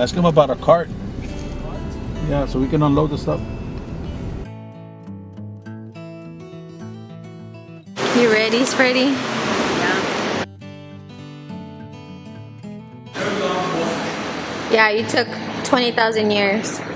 Ask him about a cart. Yeah, so we can unload the stuff. You ready, Freddy? Yeah. Yeah, you took 20,000 years. Do you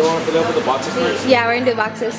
want to fill up with the boxes first? Yeah, we're gonna do boxes.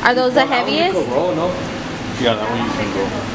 Are those the heaviest? Roll, no? Yeah, that one you can roll.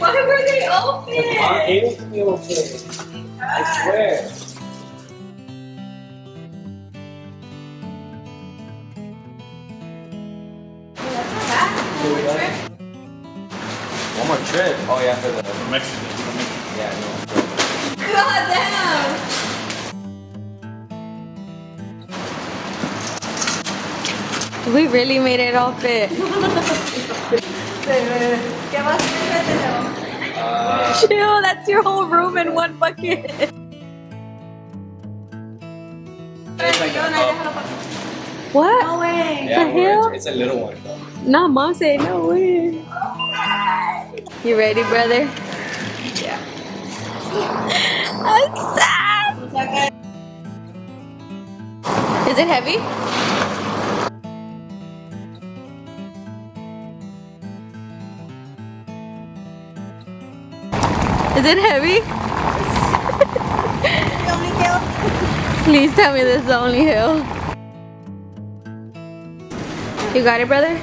Why were they open? Aren't able to be open. I swear. One more trip. Oh yeah, for the Mexican. Yeah, no. God damn! We really made it all fit. Chill, that's your whole room in one bucket. Like what? No way. Yeah, the hell? It's a little one though. Nah, mom said no way. You ready, brother? Yeah. I'm sad. It's okay. Is it heavy? Is it heavy? The only hill. Please tell me this is the only hill. You got it, brother?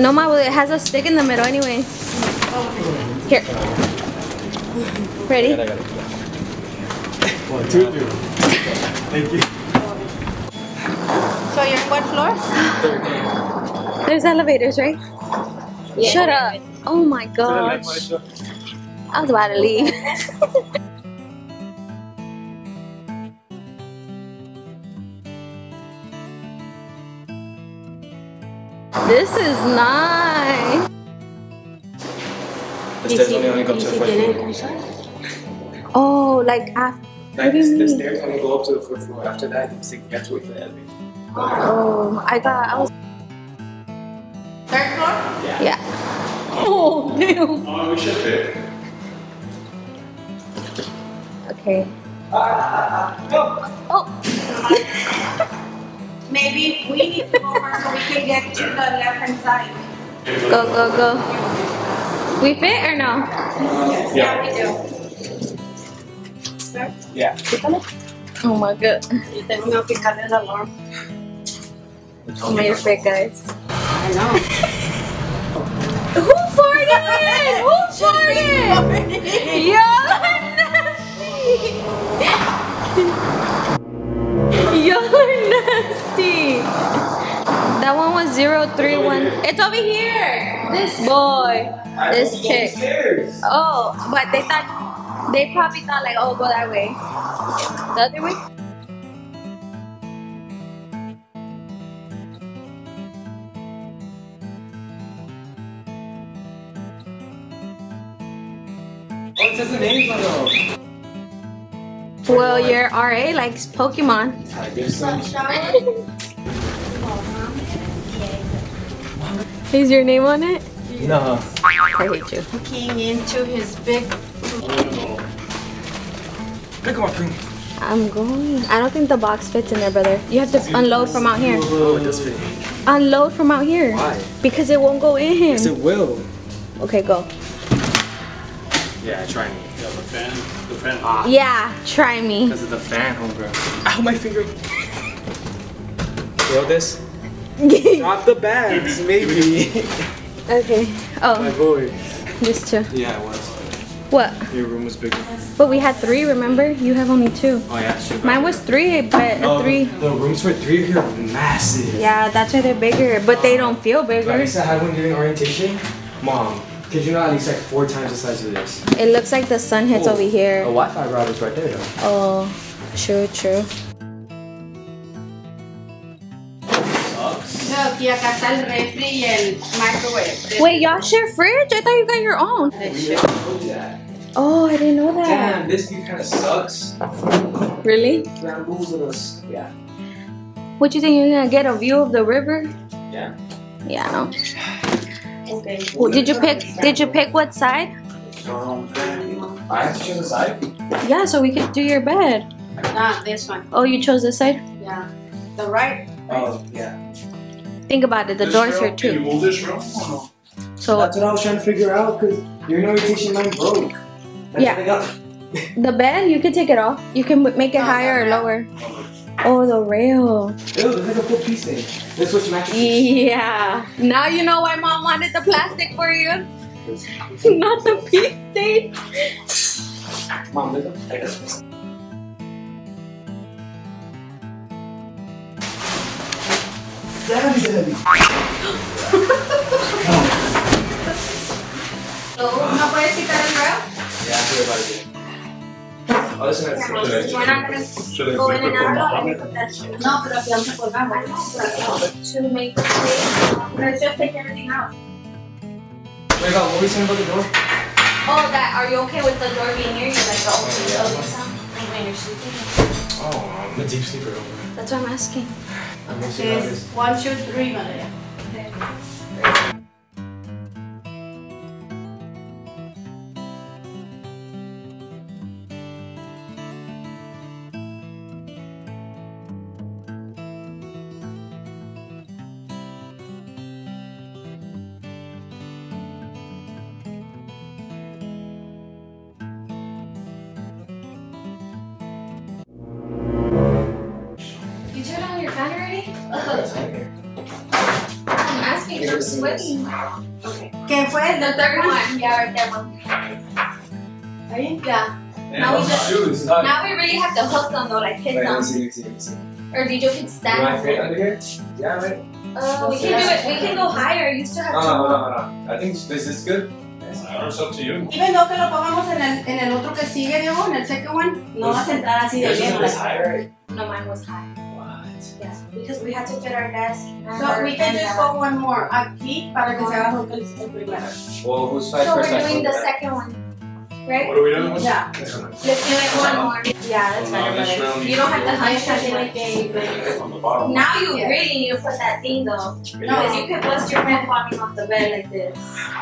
No, ma, well, it has a stick in the middle anyway. Here. Ready? 1, 2, 3. Thank you. So you're what floor? Third. There's elevators, right? Yeah. Shut up. Oh my gosh. I was about to leave. This is nice. The stairs only go up to the fourth floor. Oh, like after. Like the stairs only go up to the fourth floor. After that, you have to wait for the elevator. Oh, I was. Third floor? Yeah. Oh, damn. Oh, we should fit. Okay. Oh! Maybe we need to go first so we can get to the left hand side. Go, go, go. We fit or no? Yeah, we do. Yeah. Oh my god. You made it fit, guys. I know. Who farted? Who farted? Yo! Y'all are nasty. That one was 031. It's over here. This boy. This chick. Oh, but they thought, they probably thought like, oh, go that way. The other way? What's his name though? Well, your RA likes Pokemon. I guess so. Is your name on it? No. I hate you. Looking into his big... Look at my thing. I'm going. I don't think the box fits in there, brother. You have to unload from out here. Oh, it does fit. Unload from out here. Why? Because it won't go in. Yes, it will. Okay, go. Yeah, try me. Yeah, the fan. Ah. Yeah, try me. Because of the fan, homegirl. Ow, my finger. Feel this? Drop the bags, maybe. Okay. Oh. My boy. This too. Yeah, it was. What? Your room was bigger. But we had 3, remember? You have only 2. Oh yeah, sure. Mine was 3, but oh, 3. The rooms for 3 here are massive. Yeah, that's why they're bigger, but they don't feel bigger. At least I had one during orientation. Mom, did you know at least like 4 times the size of this? It looks like the sun hits over here. The Wi-Fi router's right there though. Oh, true, true. Wait, y'all share fridge? I thought you got your own. Oh, I didn't know that. Damn, this view kind of sucks. Really? Yeah. What you think, you're gonna get a view of the river? Yeah. Yeah. Okay. Well, did you pick what side? I have to choose a side. Yeah, so we could do your bed. Not this one. Oh, you chose this side? Yeah. The right. Oh yeah. Think about it, the door's here too. Can you move this room? Oh, no. So that's what I was trying to figure out, because your orientation line broke. Yeah. The bed, you can take it off. You can make it higher or lower. Oh, the rail. Ew, there's like a full piece in. This was matching. Yeah. Now you know why Mom wanted the plastic for you. Not the piece thing. Mom, there's a plastic. That is heavy. So, ¿no puedes quitar el rail? Yeah, I feel about it. No, pero aquí vamos a colgar, right? To make the space. Let's just take everything out. Wait, God, what were you saying about the door? Oh, that. Are you okay with the door being near you? Like the opening sound? Like when you're sleeping? Oh, I'm a deep sleeper over there. That's what I'm asking. It's 1, 2, 3, Maria. Okay. I'm sweating. Okay. Okay, fue the third one. Yeah, right there. Right? Yeah. Now we just. Now we really have to hook them though, like hit them. Or DJ can stand. My feet under here? Yeah, right. We can do it. We can go higher. You still have. No. I think this is good. It's up to you. Even though que lo pongamos en el otro que sigue, Diego, en el second one, no va a sentar así de bien. No, mine was high. Yes, because we had to fit our desk. So we can just go one more. Aquí para que se haga lo que les hice primero. Well, who's five so first we're doing the second one, right? What are we doing? Yeah. Let's do it one more. Yeah, that's better. You don't have to hunch anything. On the bottom. Now you really need to put that thing though. No, because you could bust your head falling off the bed like this.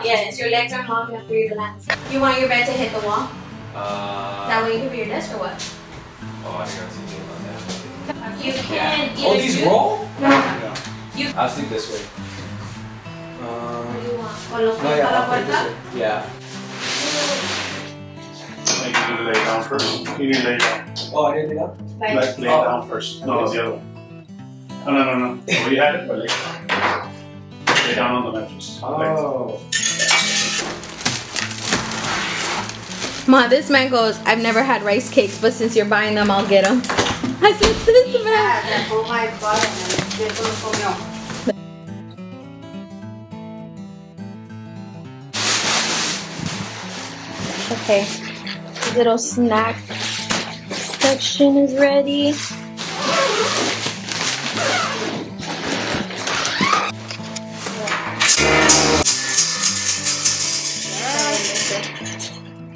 Yes, your legs are long enough for you to land. You want your bed to hit the wall? That way you can be your desk or what? Oh, I think I see. You can either roll? No. Yeah. I'll sleep this way. What do you want? No, yeah. You need to lay down first. You need to lay down. Oh, I need to lay down? Like, lay down first. No, it's the other one. No. We had it, but lay down. Lay down on the mattress. Oh. Ma, this man goes, I've never had rice cakes, but since you're buying them, I'll get them. I said this man. Yeah, pull my butt and get the phone. Okay, the little snack section is ready.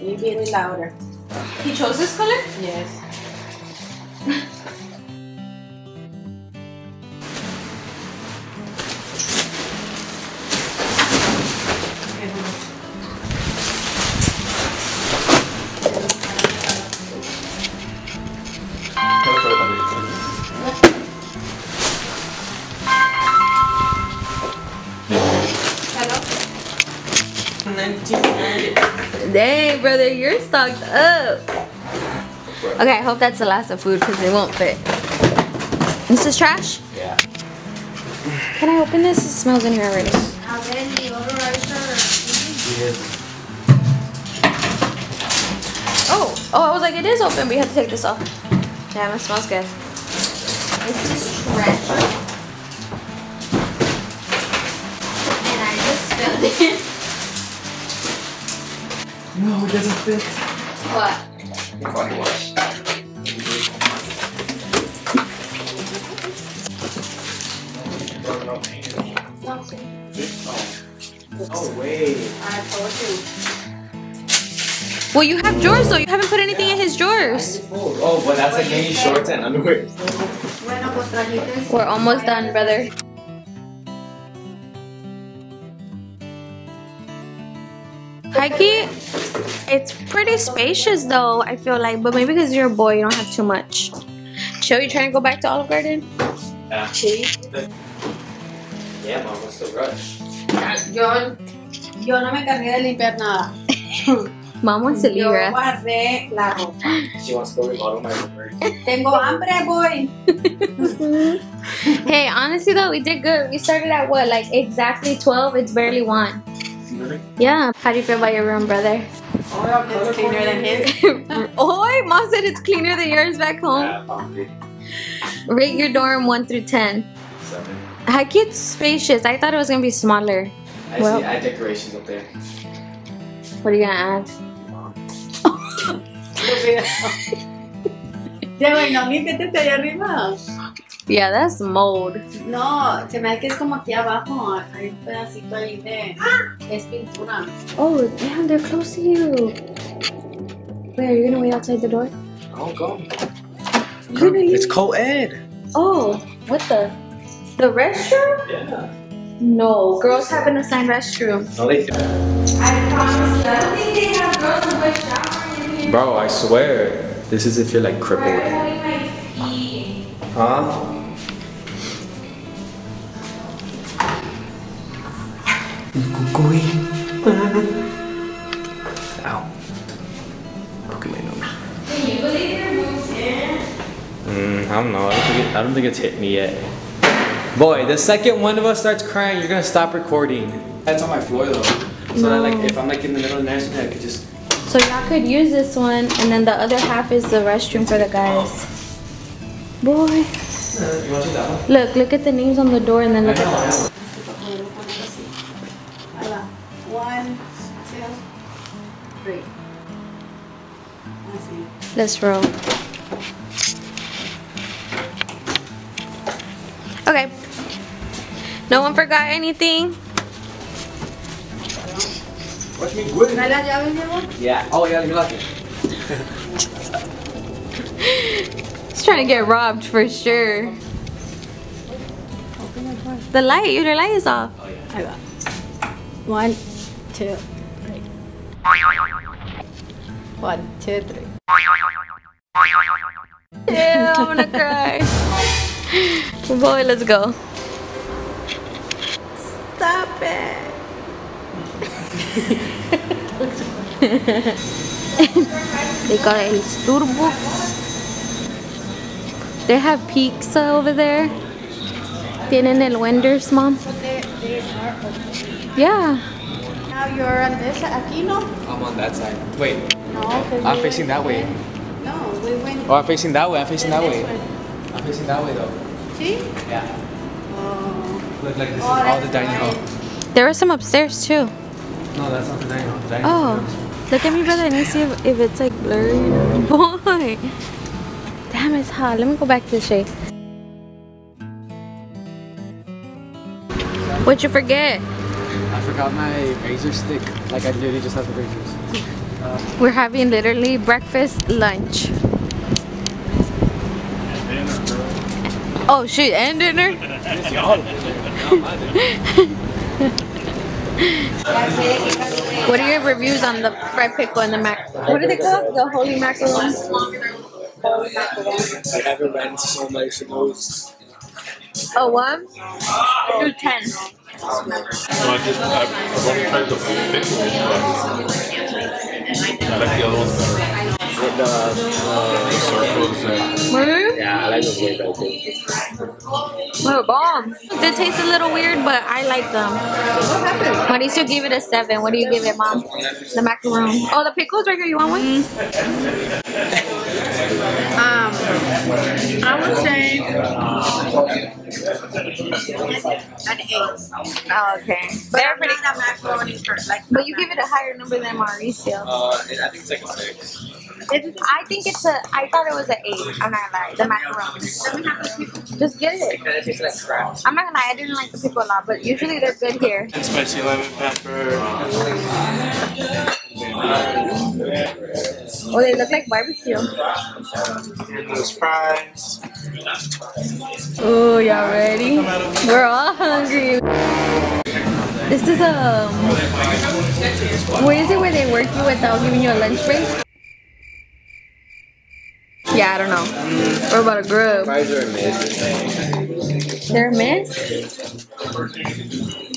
Maybe it's louder. He chose this color? Yes. Dang, brother, you're stocked up. Okay, I hope that's the last of food because it won't fit. This is trash? Yeah. Can I open this? It smells in here already. Yes. Oh, I was like, it is open, but you have to take this off. Damn, it smells good. It's just trash. And I just spilled it. No, it doesn't fit. What? Your body wash. Oh, wait. I told you. Well, you have drawers, though. You haven't put anything in his drawers. Oh, well, that's like mini shorts and underwear. We're almost done, brother. Hikey, it's pretty spacious, though, I feel like. But maybe because you're a boy, you don't have too much. Chill, you trying to go back to Olive Garden? Yeah. Chill. Yeah, mom, what's the rush? Yo no me encargué de limpiar nada. Mom wants to leave us. Yo guardé la ropa. She wants to go remodel my room. Tengo hambre, boy. Hey, honestly though, we did good. We started at what, like exactly 12? It's barely 1. Really? Yeah. How do you feel about your room, brother? Oh, it's cleaner than his. Oh, mom said it's cleaner than yours back home. Yeah, probably. Rate your dorm 1 through 10. 7. Hikey, it's spacious. I thought it was gonna be smaller. I well, see add decorations up there. What are you gonna add? Yeah, that's mold. No, se me hace que es como aquí abajo. Hay un pedacito ahí de pintura. Oh, damn, they're close to you. Wait, are you gonna wait outside the door? I'll go. Really? It's co-ed. Oh, what the? The restroom? Yeah. No, girls have an assigned restroom. No, they don't. I promise you, I don't think they have girls who wear showers in here. Bro, I swear, this is if you're like crippled. Huh? Ow. Broken my nose. Can you believe your moves in? I don't know. I don't think it's hit me yet. Boy, the second one of us starts crying, you're gonna stop recording. That's on my floor though. So that like if I'm like in the middle of the night, I could just. So y'all could use this one, and then the other half is the restroom for the guys. Oh. Boy. You want to do that one? Look at the names on the door, and then look at that. 1, 2, 3. Let's roll. Okay. No one forgot anything? Watch me good. Yeah. Oh, yeah, you're lucky. He's trying to get robbed for sure. The light, your light is off. Oh, yeah. I got 1, 2, 3. 1, 2, 3. Yeah, I'm gonna cry. Boy, let's go. Stop it. They got a turbo. They have pizza over there. Tienen el Wender's, mom. Yeah. Now you're on this aquí, no? I'm on that side. Wait. No, I'm facing that way. No, we went. Oh, I'm facing that way. I'm facing that way. I'm facing that way though. See? Yeah. Oh. Look, like this is all the dining hall. There were some upstairs too. No, that's not the dining hall. The dining hall. Look at me, brother. Let me see if it's like blurry. Boy. Damn, it's hot. Let me go back this way. What'd you forget? I forgot my razor stick. Like I literally just have the razors. We're having literally breakfast, lunch. Oh shoot, and dinner? What are your reviews on the fried pickle and the mac? What are they called? The holy macaroni? I haven't ran into so much of those. Oh, what? 2 10. I've only tried the pickle, but I like the other ones better. With the circles and... Yeah, I like those way better too. Oh, bomb. They taste a little weird, but I like them. What happened? Mauricio gave it a 7. What do you give it, Mom? The macaroon. Oh, the pickles right here. You want one? I would say an 8. Oh, okay. But I'm pretty not macaroni first. Like, but you give it a higher number than Mauricio. I think it's like a 6. I think it's a. I thought it was an 8. I'm not gonna lie. The macaroni. Just get it. I'm not gonna lie. I didn't like the pickle a lot, but usually they're good here. And spicy lemon pepper. Oh, they look like barbecue. And those fries. Oh, y'all ready? We're all hungry. This is a. Where is it where they work you without giving you a lunch break? Yeah, I don't know. What about a grub? Fries are a miss. They're a miss?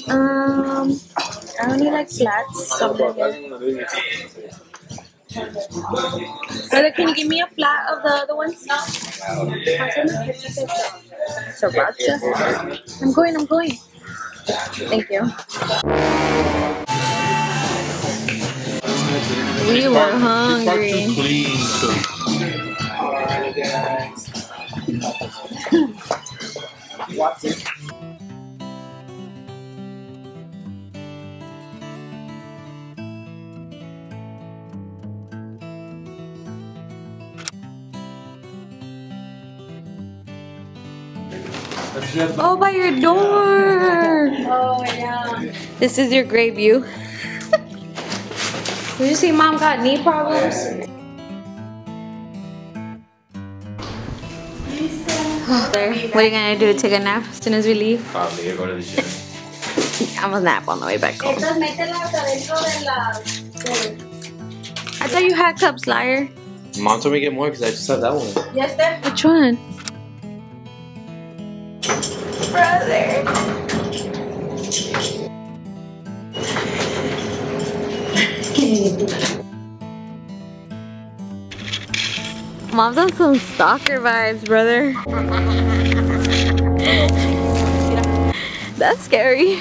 I only like flats. Brother, can you give me a flat of the other ones? Sriracha? I'm going. Thank you. We were hungry. Oh, by your door. Oh, yeah. This is your great view. Did you see Mom got knee problems? What are you gonna do? Take a nap as soon as we leave? Probably, go to the gym. I'm gonna nap on the way back home. I thought you had cups, liar. Mom told me to get more because I just have that one. Yes, sir. Which one? Brother. Mom's on some stalker vibes, brother. That's scary.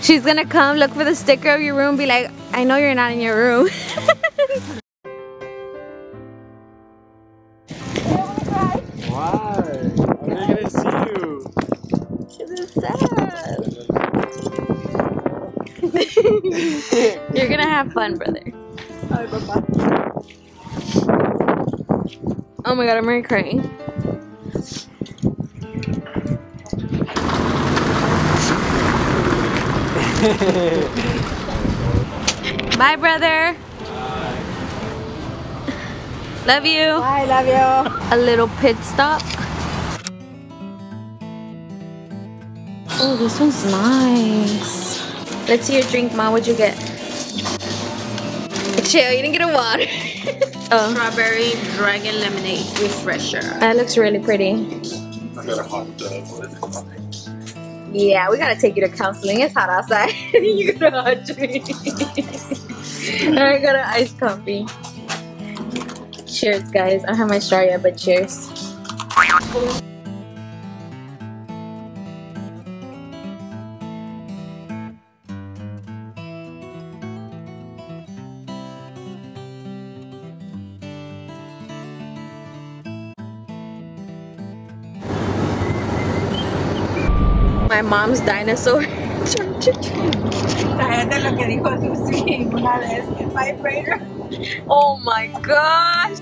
She's gonna come look for the sticker of your room, be like, I know you're not in your room. Why? I'm not gonna see you. It's sad. You're gonna have fun, brother. Alright, bye-bye. Oh my god, I'm already crying. Bye, brother. Bye. Love you. Bye, love you. A little pit stop. Oh, this one's nice. Let's see your drink, Ma. What'd you get? Chill, you didn't get a water. Oh. Strawberry dragon lemonade refresher. That looks really pretty. I got a hot dog. Yeah, we gotta take you to counseling. It's hot outside. You got a hot drink. And I got an iced coffee. Cheers, guys. I don't have my straw yet, but cheers. My mom's dinosaur. Oh my gosh,